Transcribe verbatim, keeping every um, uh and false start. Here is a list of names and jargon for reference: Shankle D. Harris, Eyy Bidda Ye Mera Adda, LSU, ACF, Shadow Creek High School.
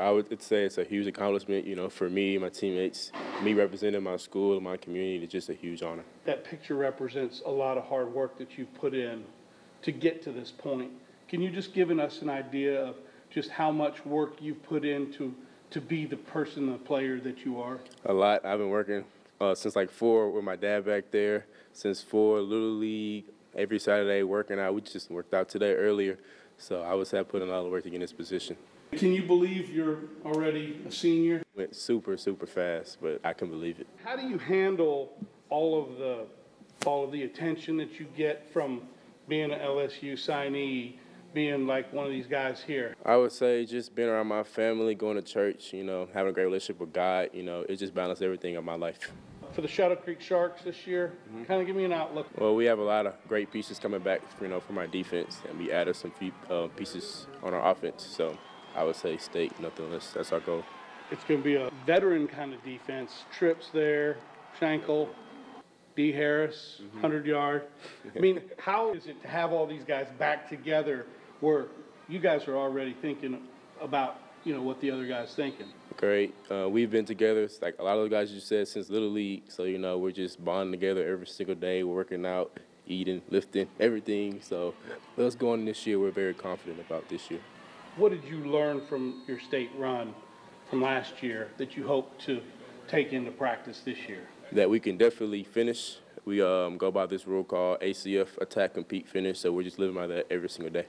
I would say it's a huge accomplishment, you know, for me, my teammates, me representing my school and my community is just a huge honor. That picture represents a lot of hard work that you've put in to get to this point. Can you just give us an idea of just how much work you've put in to, to be the person, the player that you are? A lot. I've been working uh, since like four with my dad back there, since four, Little League, every Saturday working out. We just worked out today earlier, so I was putting a lot of work to get in this position. Can you believe you're already a senior? Went super, super fast, but I can believe it. How do you handle all of the, all of the attention that you get from being an L S U signee, being like one of these guys here? I would say just being around my family, going to church, you know, having a great relationship with God, you know, it just balanced everything in my life. For the Shadow Creek Sharks this year, mm-hmm. kind of give me an outlook. Well, we have a lot of great pieces coming back, you know, from our defense, and we added some few, uh, pieces on our offense, so I would say state, nothing less. That's our goal. It's going to be a veteran kind of defense. Trips there, Shankle D. Harris, mm-hmm. hundred-yard. I mean, how is it to have all these guys back together where you guys are already thinking about, you know, what the other guy's thinking? Great. Uh, we've been together, like a lot of the guys you said, since Little League. So, you know, we're just bonding together every single day. We're working out, eating, lifting, everything. So, us going this year, we're very confident about this year. What did you learn from your state run from last year that you hope to take into practice this year? That we can definitely finish. We um, go by this rule called A C F, attack, compete, finish. So we're just living by that every single day.